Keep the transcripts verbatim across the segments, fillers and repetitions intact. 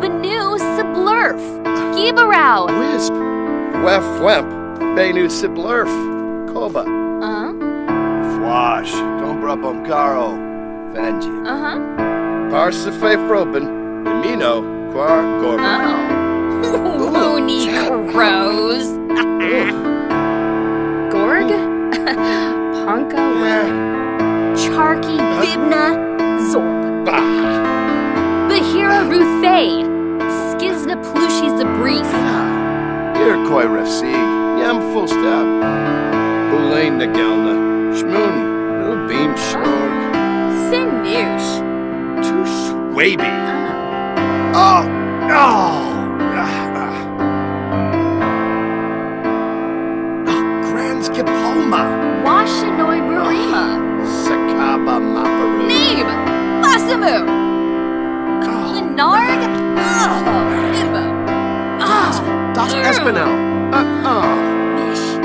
Banu Siblurf, Gibarau, Wisp, Wef Wep, Banu Siblurf, Koba, uh-huh, Fwash, Dombrabum Caro, Vanji, uh-huh, Parsife Froben, Amino, Quar Gorman, uh-huh, Looney Crows, Gorg, Ponka, yeah. Charky, Bibna, Zorb, bah. Bahira Ruthei, Skizna Plushi Zabris, Iroquois Refsig, Yam Fulstab, Bulain Nagelna, Shmoon, Rubin Shorg, Sin Mirsh, Tush Wabi, Oh, oh, ah, ah, oh, Grans Kipoma, Washanoi Burima, Sakaba Maparu, Neeb, Basamu. Narg? Oh, Bimbo. Das, das Espinel. Uh-oh. Mish.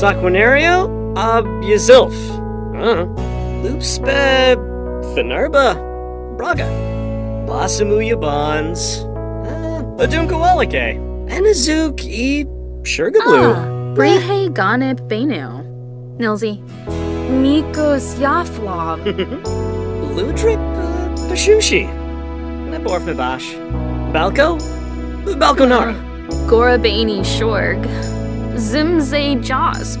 Saquinario, Ab Yazilf, Loopspe, Finerba, Braga, Basamu Yabans, Adunkawalike, Anazuk E. Shergablu, Brehe Ganeb Bainel, Nilzi, Mikos Yaflov, Ludrip Pashushi, Neborf Mabash, Balko, Balkonara. Gorabaini Shorg, Zimze Jasp,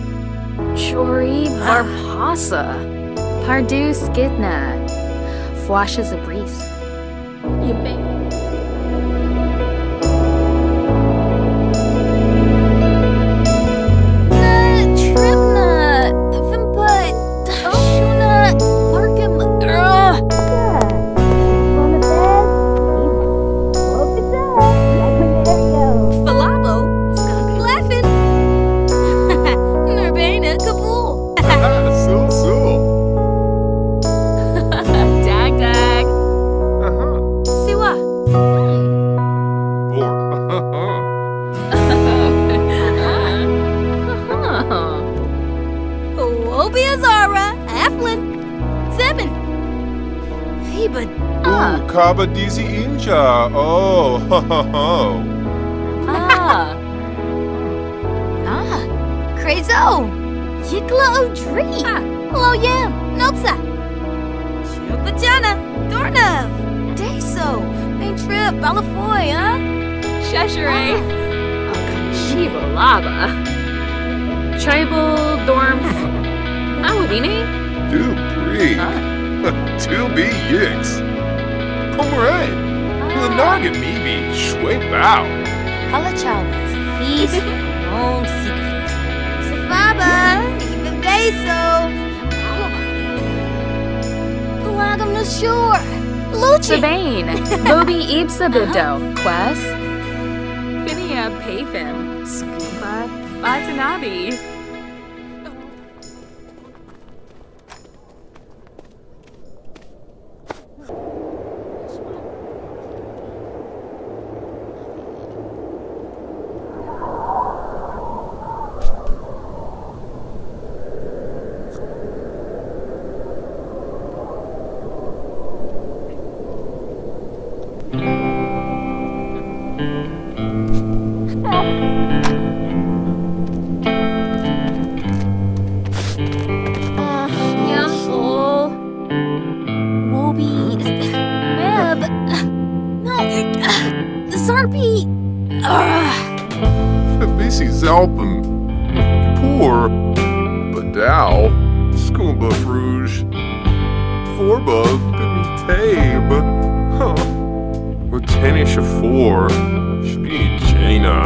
Chori Barpasa, Pardu Skidna, Fwasha Zabris, Yubing. Kabadizi Inja, oh, ho, ho, ho. Ah. Ah. Crazo. Yikla O'Dree. Hello, Yam. Nopsa. Chupajana. Dornev. Deso. Main Trip. Balafoy, huh? Sheshere. Shiva Lava. Tribal Dorm. Awudine. Do Bree. To be Yicks. Alright, the noggin maybe sweep out. Hello, Charles. Feast, home, secret. Safaba, even Beso. Lagam the shore. Lucha Bane, Bobby Ibsa Bido, Quest, Finia Payfim, Scuba, Batanabi. Forba me tabe. Huh. Watanisha for Jana.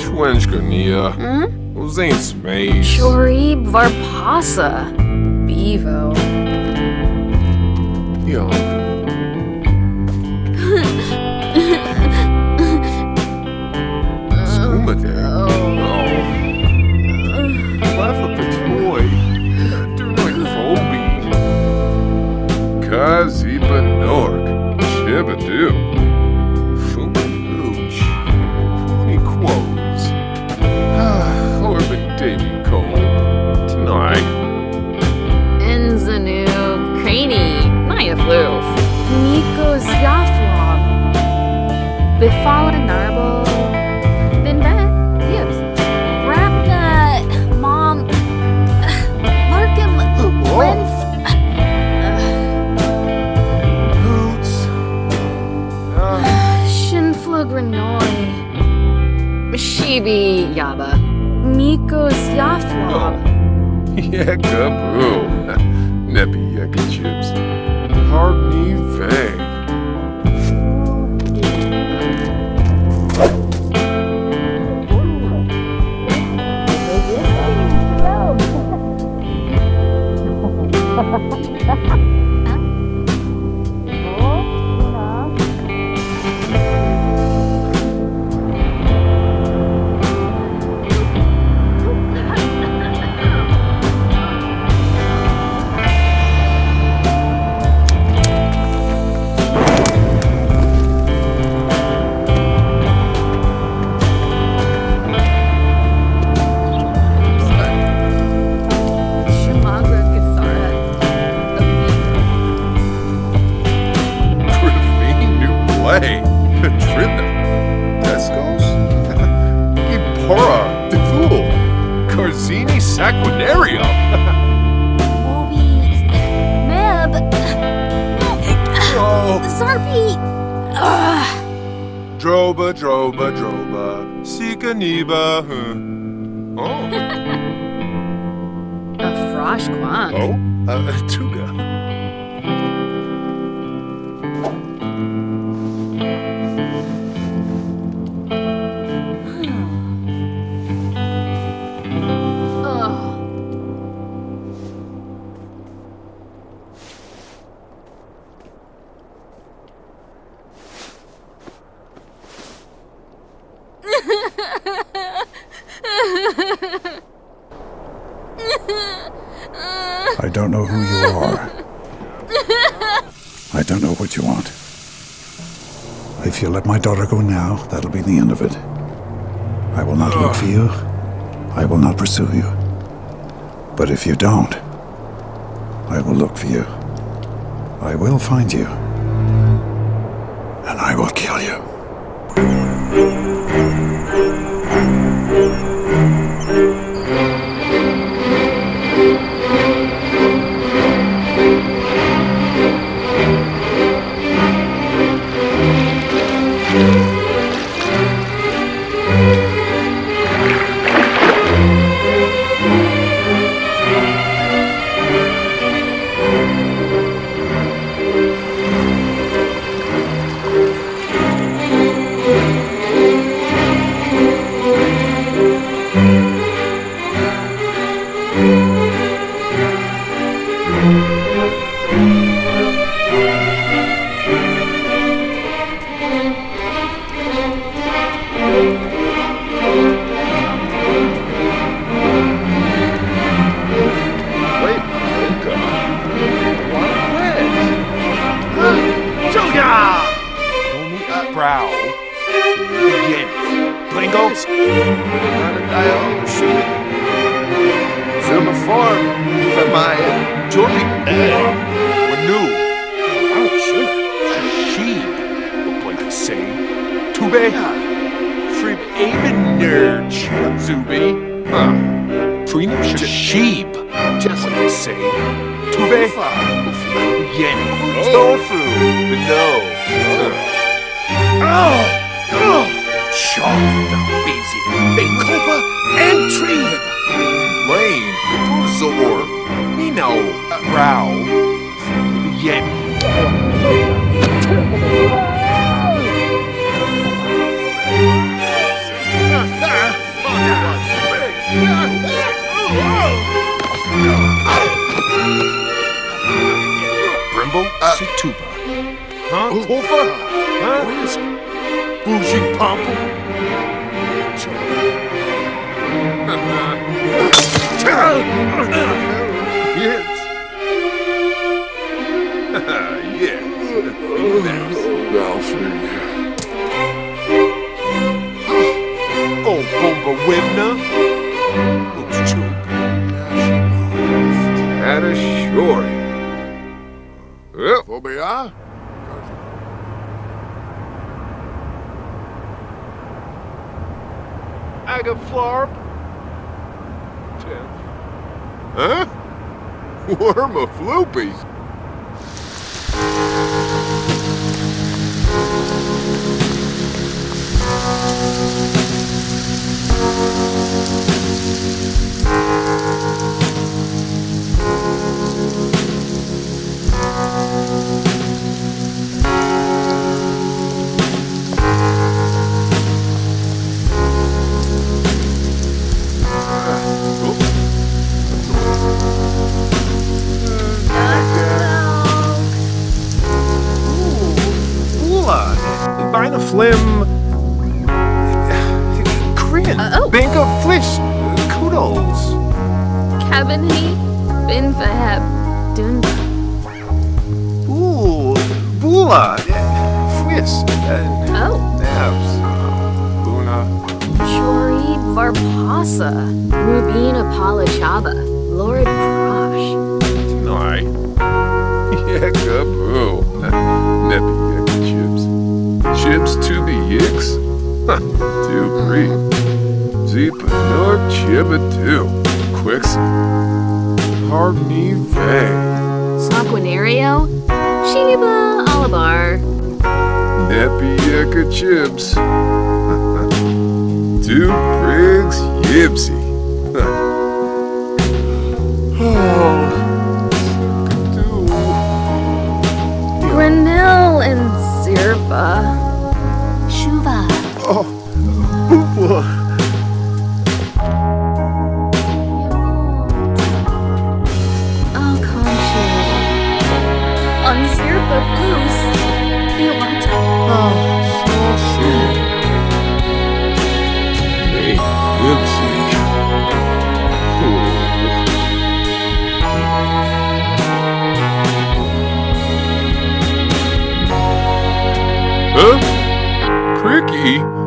Schwenskania. Hmm? Those ain't space. Shori Varpasa. Bevo. Yo. Scumater. Kaziba Nork, Shibadoo, Fumanooch, Pony Quotes, ah, Orbit Davy Cole, Tonight, Enzanu, Craney, Naya Floof, Nikos Yaflob, Bifala Narble, Vendetta, Gibbs, Rapka, Mom, Larkin, Lens. Granoi, Shibi Yaba, Mikos Yaflob, Yakaboo, Neppy Yaka Chips, Harpney Vang, Droba, droba, droba, Sika Niba, huh? Oh. A frosh quang. Oh, a uh, tuga. I don't know who you are. I don't know what you want. If you let my daughter go now, that'll be the end of it. I will not look for you. I will not pursue you. But if you don't, I will look for you. I will find you. And I will kill you. Zor, Nino, Rao, Huh? Poofer? Huh? Where's Bougie Pump? Yes. Yes. Oh, Boomba Wimna. Oops, choke. That is short. Well, Bobia? Agaflarp? Huh? Worm of Floopies? Bina Flim, Crin, uh, oh. Bank of Flish, Kudos. Cabin he, Bin Fahab, Dunda. Ooh, Bula, Fliss, Oh. Nabs, Buna. Shori Varpasa, Rubina Palachaba, Lord Prosh. No, I. Yakaboo. Neppy Yakaboo. Chips to the Yicks? Huh, two, three. Zeepa Norb Chiba two. Quixen. Harmony Vang. Squanario? Chiba Olivar. Nappy Yicka Chips. Two Briggs Yipsy. Oh. Grinnell and Zirba. Shuva. Oh, Bubwa. Oh, Concho. On Zirba Goose, you want to. Oh, so soon. Hey, Gipsy. Huh? Cricky?